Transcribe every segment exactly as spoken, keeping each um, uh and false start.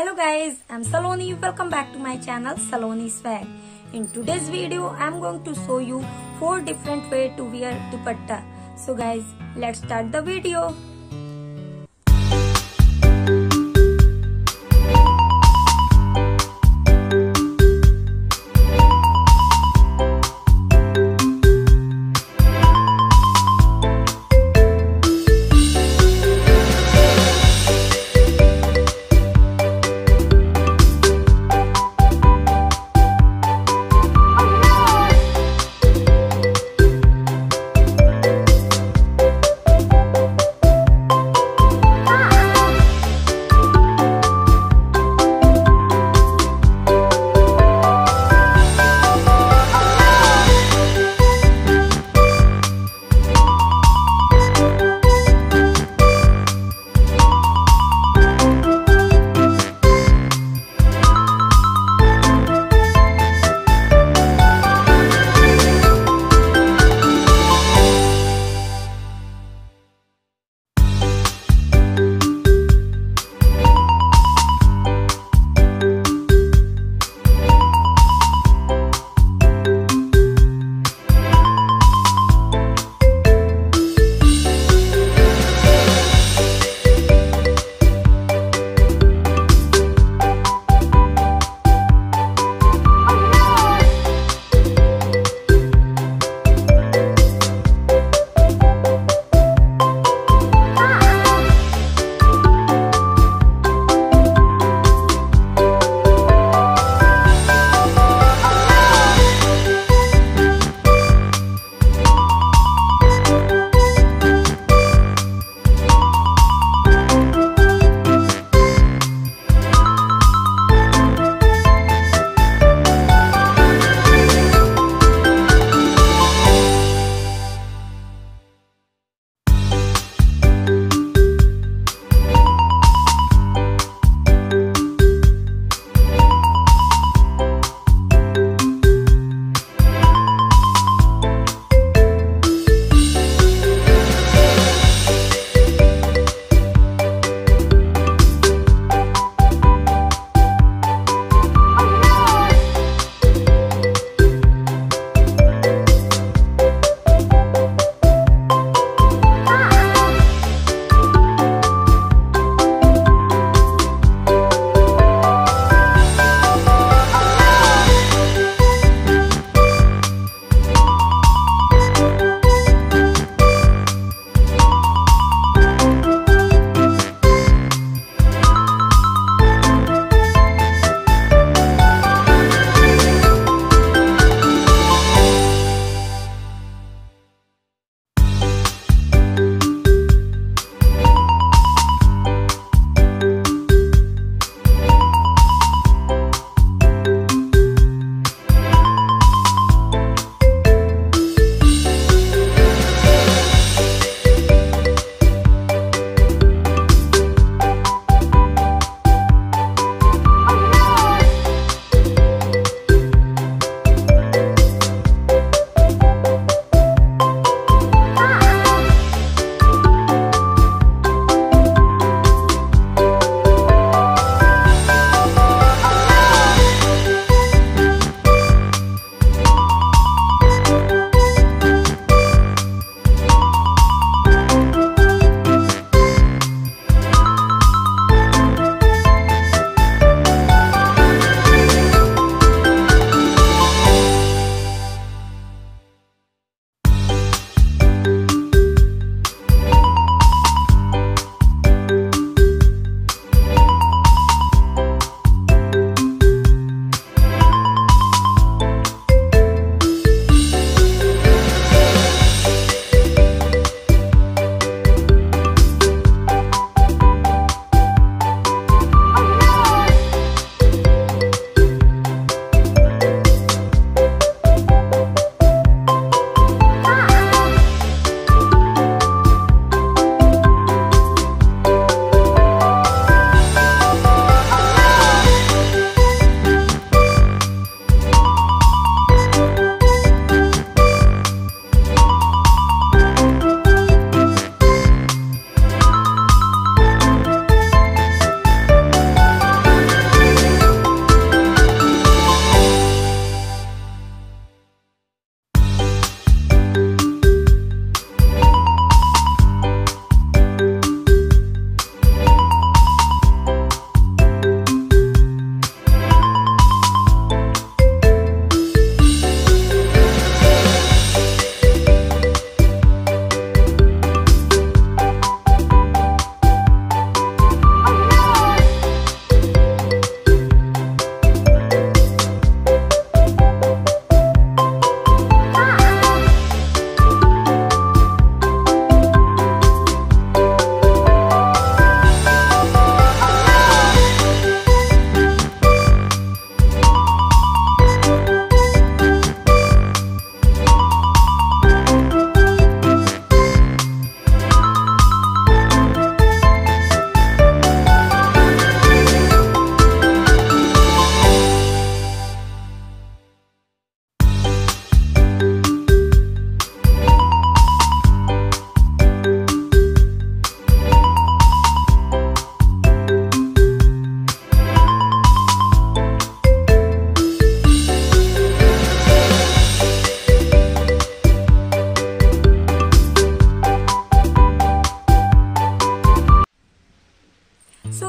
Hello guys, I'm Saloni. Welcome back to my channel Saloni Swag. In today's video, I'm going to show you four different ways to wear dupatta. So guys, let's start the video.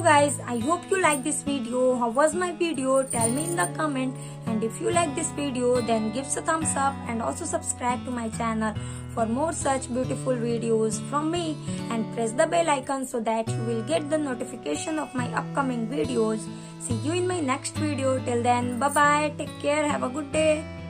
So guys, I hope you like this video. How was my video? Tell me in the comment. And if you like this video, then give us a thumbs up and also subscribe to my channel for more such beautiful videos from me, and press the bell icon so that you will get the notification of my upcoming videos. See you in my next video. Till then, bye bye, take care, have a good day.